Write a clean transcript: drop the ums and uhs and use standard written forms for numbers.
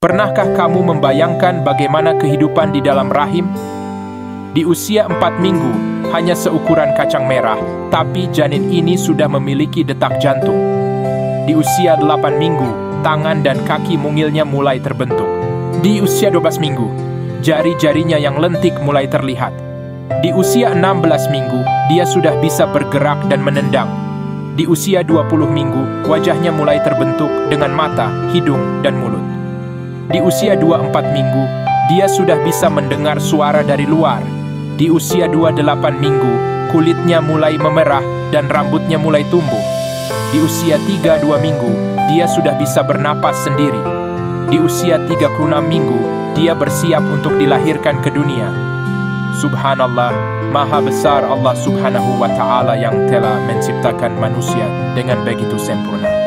Pernahkah kamu membayangkan bagaimana kehidupan di dalam rahim? Di usia 4 minggu, hanya seukuran kacang merah, tapi janin ini sudah memiliki detak jantung. Di usia 8 minggu, tangan dan kaki mungilnya mulai terbentuk. Di usia 12 minggu, jari-jarinya yang lentik mulai terlihat. Di usia 16 minggu, dia sudah bisa bergerak dan menendang. Di usia 20 minggu, wajahnya mulai terbentuk dengan mata, hidung, dan mulut. Di usia 24 minggu, dia sudah bisa mendengar suara dari luar. Di usia 28 minggu, kulitnya mulai memerah dan rambutnya mulai tumbuh. Di usia 32 minggu, dia sudah bisa bernapas sendiri. Di usia 36 minggu, dia bersiap untuk dilahirkan ke dunia. Subhanallah, maha besar Allah Subhanahu wa Ta'ala yang telah menciptakan manusia dengan begitu sempurna.